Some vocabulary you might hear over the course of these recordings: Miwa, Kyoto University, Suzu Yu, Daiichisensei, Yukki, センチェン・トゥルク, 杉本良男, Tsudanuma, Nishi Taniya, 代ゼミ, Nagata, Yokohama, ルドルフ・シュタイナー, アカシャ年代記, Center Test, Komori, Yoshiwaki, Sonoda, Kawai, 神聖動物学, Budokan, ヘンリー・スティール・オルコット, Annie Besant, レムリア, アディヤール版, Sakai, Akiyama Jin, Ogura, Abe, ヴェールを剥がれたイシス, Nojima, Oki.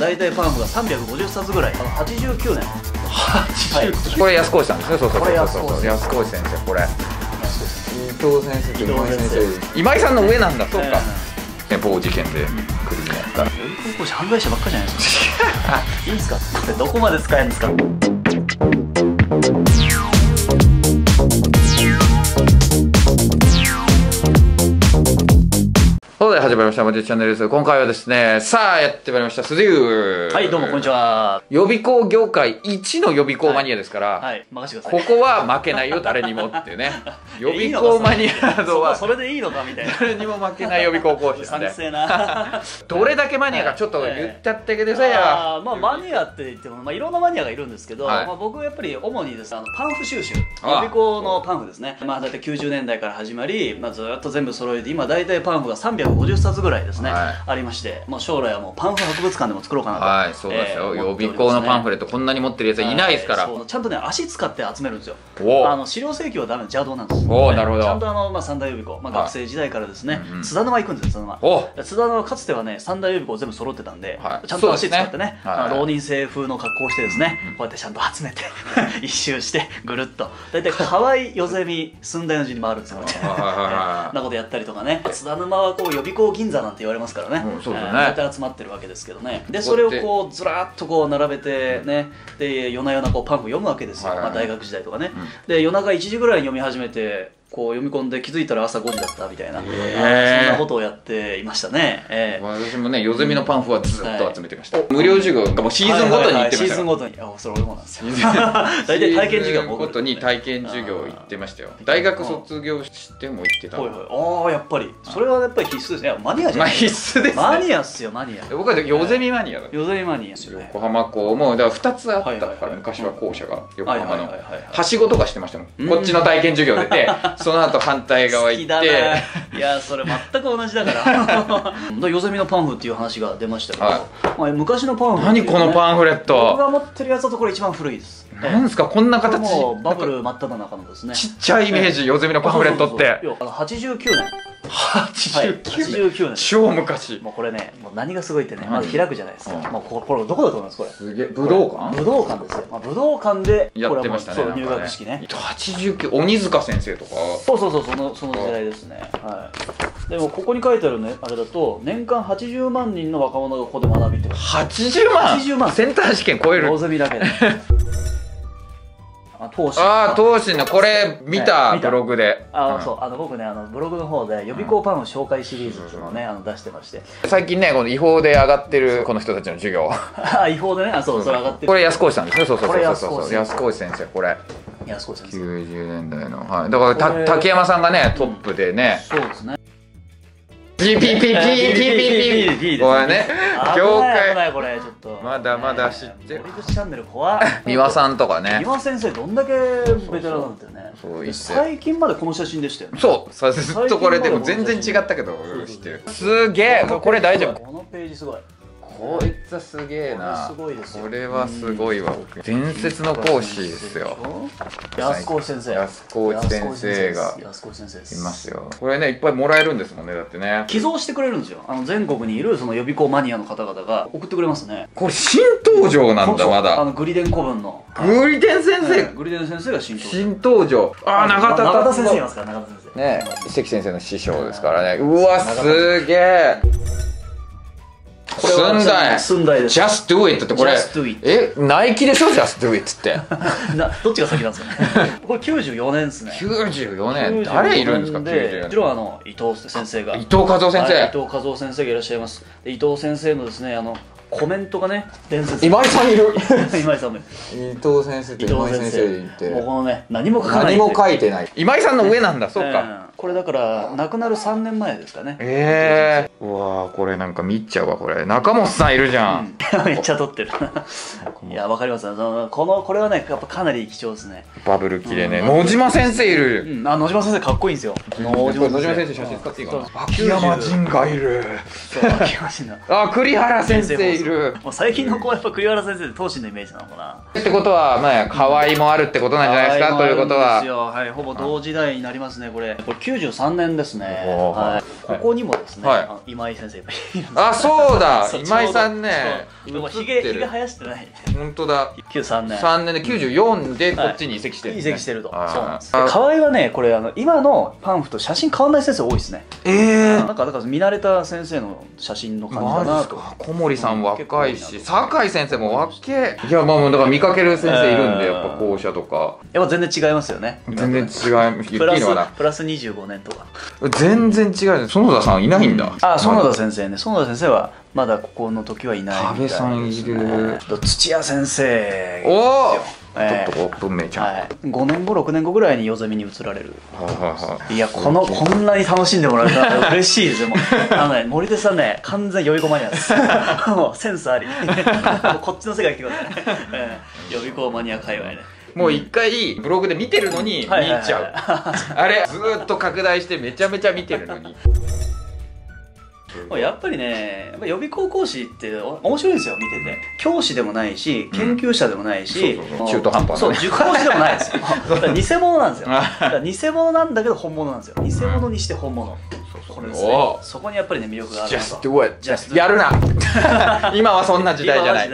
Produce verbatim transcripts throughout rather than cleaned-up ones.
大体パンフがさんびゃくごじゅっさつぐらい、はちじゅうきゅうねん、はい、これ安越さんですね。そうそうそうそう、安越先生、これ伊藤先生と今井先生、今井さんの上なんだ。そうか、某事件でクリミアから犯罪者ばっかじゃないですか。いいんですか、どこまで使えるんですか。始まりましたマジックチャンネルです。今回はですね、さあやってまいりました、スズユ。はい、どうもこんにちは。予備校業界一の予備校マニアですから、はいはい、任せてください。ここは負けないよ誰にもっていうね。予備校マニア度はそれでいいのかみたいな、誰にも負けない予備校講師ですね。どれだけマニアかちょっと言っちゃってくださいよ。あ、まあマニアって言っても、まあ、いろんなマニアがいるんですけど、はい、まあ僕はやっぱり主にです、ね、あのパンフ収集、予備校のパンフですね。まあ大体きゅうじゅうねんだいから始まり、まあ、ずっと全部揃えて今大体パンフがさんびゃくごじゅう冊ぐらいですね、はい、ありまして、もう将来はもうパンフ博物館でも作ろうかなと。はい、そうですよ、えー、予備校のパンフレットこんなに持ってるやつはいないですから。ちゃんとね、足使って集めるんですよ。あの資料請求はダメな邪道なんです。おお、なるほど。ちゃんとあの、まあ、三大予備校、まあ、学生時代からですね、津田沼行くんですよ。津田沼、津田沼かつてはね三大予備校全部揃ってたんで、ちゃんと足使ってね、浪人生風の格好をしてですね、こうやってちゃんと集めて一周してぐるっと大体河合代ゼミ寸大の字に回るんですよ。なことやったりとかね。津田沼はこう予備校銀座なんて言われますからね、大体集まってるわけですけどね。でそれをこうずらっとこう並べてね、で夜な夜なこうパンフ読むわけですよ、大学時代とかね。で夜中いちじぐらいに読み始めて、こう読み込んで気づいたら朝ごじだったみたいな、そんなことをやっていましたね。私もね、ヨゼミのパンフはずっと集めてました。無料授業がもうシーズンごとに行ってました。シーズンごとに、あ、それ俺もなんですよ。大体体験授業ごとに体験授業行ってましたよ。大学卒業しても行ってた。ああ、やっぱりそれはやっぱり必須ですね。マニアじゃないですか。マニアっすよ、マニア。僕はヨゼミマニアだ。ヨゼミマニア。横浜校もだからふたつあったから、昔は校舎が横浜のはしごとかしてましたもん。こっちの体験授業出て、その後反対側行って。いや、それ全く同じだから。ヨゼミのパンフっていう話が出ましたけど、はい、昔のパンフ、何このパンフレット、僕が持ってるやつだとこれ一番古いです。なんですかこんな形、バブル真っ只中のですね、ちっちゃいイメージ、ヨゼミのパンフレットって。はちじゅうきゅうねん、はちじゅうきゅうねん、超昔。もうこれね、もう何がすごいってね、まず開くじゃないですか。もうこれどこだと思います、これ。すげえ、武道館、武道館ですよ。武道館でやってましたね、入学式ね。はちじゅうきゅう、鬼塚先生とか。そうそうそう、そのその時代ですね。はい。でもここに書いてあるね、あれだと年間はちじゅうまんにんの若者がここで学びってこと。はちじゅうまん、はちじゅうまん、センター試験超える。ローゼミだけで。ああ、東進のこれ見た、ブログで。ああ、そう、あの僕ね、あのブログの方で予備校パンフ紹介シリーズっていうのをね、あの出してまして、最近ね、この違法で上がってるこの人たちの授業。あ、違法でね。あ、そう、それ上がってる。これ安越さんですね。そうそうそうそう、安越先生、これ安越先生、きゅうじゅうねんだいの、はい。だから竹山さんがねトップでね。そうですね。ピピピピピピピピ、これね、業界これちょっとまだまだ知ってる。森口チャンネル怖い。三輪さんとかね。三輪先生どんだけベテランなんだよね。そう、最近までこの写真でしたよね。そう、ずっとこれでも全然違ったけど知ってる。すげえ、これ大丈夫。このページすごい。こいつはすげえな。これはすごいわ。伝説の講師ですよ。安越先生。安越先生がいますよ。これね、いっぱいもらえるんですもんね、だってね。寄贈してくれるんですよ。あの全国にいるその予備校マニアの方々が送ってくれますね。これ新登場なんだ、まだ。あのグリデン古文の。グリデン先生。グリデン先生が新登場。新登場。ああ、永田。永田先生いますから、永田先生。ね、関先生の師匠ですからね。うわ、すげえ。寸大です。 Just do it ってこれえ、ナイキでしょ。 Just do it ってどっちが先なんですかね。これきゅうじゅうよねんですね。きゅうじゅうよねん、誰いるんですか。もちろんあの伊藤先生が、伊藤和夫先生、伊藤和夫先生がいらっしゃいます。伊藤先生のですね、あのコメントがね、伝説。今井さんいる。今井さんもいる。伊藤先生と今井先生って、もうこのね、何も書かない、何も書いてない。今井さんの上なんだ。そうか、これだから亡くなるさんねんまえですかね。ええ、うわ、これなんか見ちゃうわ。これ中本さんいるじゃん。めっちゃ撮ってる。いや、わかります。このこれはね、やっぱかなり貴重ですね。バブル期でね。野島先生いる。あ、野島先生かっこいいんですよ。野島先生写真使っていいかな。秋山仁がいる。秋山仁だ。あ、栗原先生いる。最近の子はやっぱ栗原先生で東進のイメージなのかな。ってことはまあ河合もあるってことなんじゃないですか。ということは、はい、ほぼ同時代になりますね。これこれせんきゅうひゃくきゅうじゅうさんねんですね。はい、ここにもですね、はい、今井先生がいるんです。あ、そうだ、今井さんね。でもひげひげ生やしてない。本当だ。きゅうじゅうさんねん。さんねんできゅうじゅうよんでこっちに移籍してる。移籍してると。そうなんです。河合はね、これあの今のパンフと写真変わんない先生多いですね。ええ。なんかだから見慣れた先生の写真の感じだなと。小森さん若いし、酒井先生も若い。いやまあもうだから見かける先生いるんで、やっぱ校舎とか。やっぱ全然違いますよね。全然違い。プラスプラスにじゅうごねんとか。全然違う。園田さんいないんだ。あ、園田先生ね。園田先生はまだここの時はいない。安倍さんいる。土屋先生。おお。ちょっと文明ちゃんごねんごろくねんごぐらいに夜ゼミに移られる。いやこのこんなに楽しんでもらえたら嬉しいですよ。あのね、森手さんね、完全予備校マニアです。もうセンスあり。こっちの世界来てください。予備校マニア界隈ね。もう一回ブログで見てるのに見入っちゃう。あれずーっと拡大してめちゃめちゃ見てるのに。やっぱりね、やっぱ予備校講師って面白いんですよ、見てて。教師でもないし、研究者でもないし、中途半端な。そう、塾講師でもないですよ。だから偽物なんですよ。だから偽物なんだけど本物なんですよ。偽物にして本物。これですね。そこにやっぱりね、魅力がある。Just do it。やるな。今はそんな時代じゃない。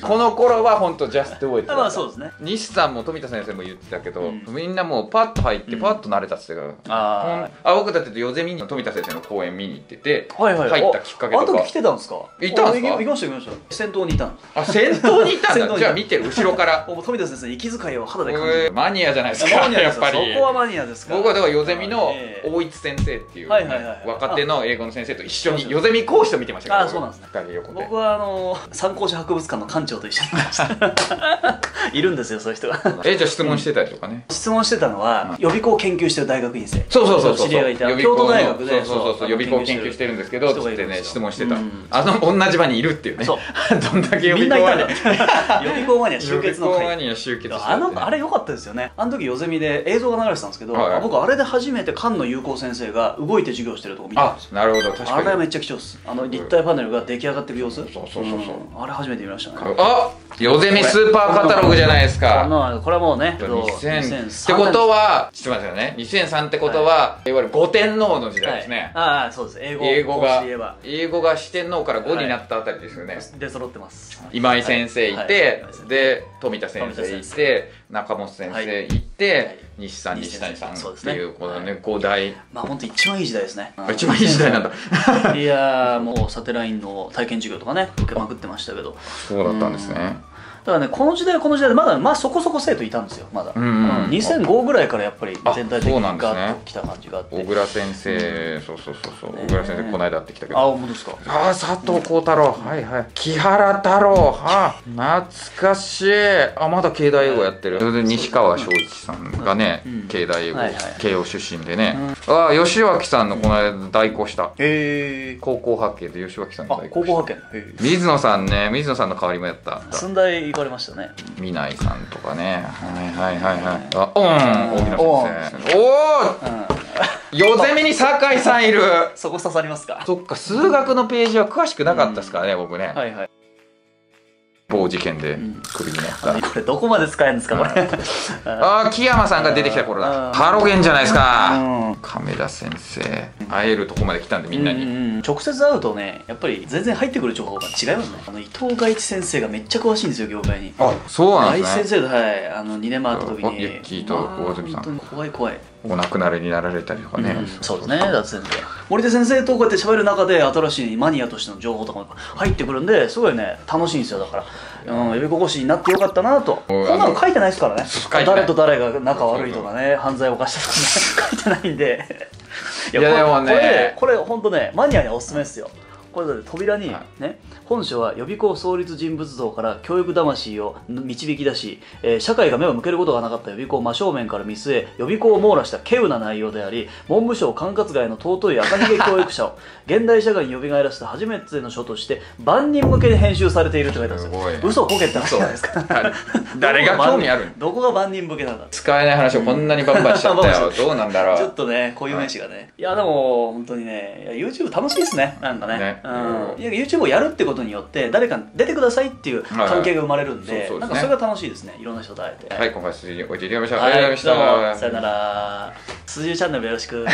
この頃は本当 Just do it。まあそうですね。西さんも富田先生も言ってたけど、みんなもうパッと入ってパッと慣れたっていうか。ああ。僕だってヨゼミに富田先生の講演見に行ってて。はいはい。入ったきっかけとか。あの時来てたんですか。いたんですか。行きました行きました。先頭にいたん。あ、先頭にいたんだ。じゃあ見て後ろから。富田先生息遣いを肌で感じる。マニアじゃないですか。やっぱり。そこはマニアですか。僕はだからヨゼミの大一先生っていう若手の英語の先生と一緒にヨゼミ講師と見てましたから。あ、そうなんですね。僕はあの参考書博物館の館長と一緒にいました。いるんですよそういう人が。え、じゃあ質問してたりとかね。質問してたのは予備校研究してる大学院生。そうそうそうそう。知り合いがいた。京都大学で。そうそうそう。予備校研究してるんですけど。ってね、質問してた。あの同じ場にいるっていうね。どんだけ予備校マニア。予備校マニア集結の会。あのあれ良かったですよね。あの時ヨゼミで映像が流れてたんですけど、僕あれで初めて菅野有効先生が動いて授業してるとこ見たんですよ。なるほど、確かに。あれめっちゃ貴重です。あの立体パネルが出来上がってる様子。そうそうそうそう。あれ初めて見ましたね。あ、ヨゼミスーパーカタログじゃないですか。これはもうね、にせんさんってことは、すみませんね、にせんさんってことはいわゆる五天王の時代ですね。ああ、そうです。英語が。英語が四天王からごになったあたりですよね。で揃ってます。今井先生いて、で富田先生いて、中本先生いて、西さん西谷さんっていうこのね五大。まあ本当一番いい時代ですね。一番いい時代なんだ。いやーもうサテラインの体験授業とかね受けまくってましたけど。そうだったんですね。だからね、この時代はこの時代でまだまあそこそこ生徒いたんですよ、まだにせんごぐらいからやっぱり全体的にガッときた感じがあって。小倉先生、そうそうそうそう、小倉先生この間会ってきたけど。ああ本当ですか。ああ佐藤幸太郎、はいはい、木原太郎、はあ懐かしい。あ、まだ慶大英語やってる。それで西川正一さんがね慶大英語慶応出身でね。ああ吉脇さんのこの間代行した。へえ、高校派遣で吉脇さんの代行した。高校派遣。水野さんね、水野さんの代わりもやった。寸大行かれましたね。みないさんとかね。はいはいはいはい。あ、おん、大木先生。おお。ヨゼミに酒井さんいる。そこ刺さりますか。そっか、数学のページは詳しくなかったですからね、僕ね。はいはい。某事件でクビになった。これどこまで使えるんですか、これ。ああ、木山さんが出てきた頃だ。ハロゲンじゃないですか。亀田先生。会えるとこまで来たんで、みんなに。直接会うとね、やっぱり全然入ってくる情報が違いますね。あの伊藤賀一先生がめっちゃ詳しいんですよ、業界に。あ、そうなんですね。先生と、はい、あのにねんまえ会った時に。ユッキーと大泉さん。本当に怖い怖い。お亡くなりになられたりとかね。そうですね、だって先生。森手先生とこうやって喋る中で、新しいマニアとしての情報とかも入ってくるんで、すごいね、楽しいんですよ、だから。うん、予備校講師になってよかったなと。こんなの書いてないですからね。誰と誰が仲悪いとかね、犯罪を犯したとかね、書いてないんで。いやでもね、これ本当ね、マニアにはおすすめですよ。これだって扉にね、本書は予備校創立人物像から教育魂を導き出し、えー、社会が目を向けることがなかった予備校を真正面から見据え、予備校を網羅した稀有な内容であり、文部省管轄外の尊い赤ひげ教育者を現代社会に呼び返らせた初めての書として万人向けで編集されているって書いてあるんですよ。嘘をこけって話じゃないですか。誰が興味あるどこが万人向けなんだ。使えない話をこんなにバンバンしちゃったよ。どうなんだろう。ちょっとね、こういう名詞がね。いやでも本当にね、YouTube 楽しいですね、なんかね。YouTube をやるってことによって誰か出てくださいっていう関係が生まれるんで、なんかそれが楽しいですね。いろんな人と会えて。はい、今回数字おいていただきました。ありがとうございました。さよなら。数字チャンネルよろしく。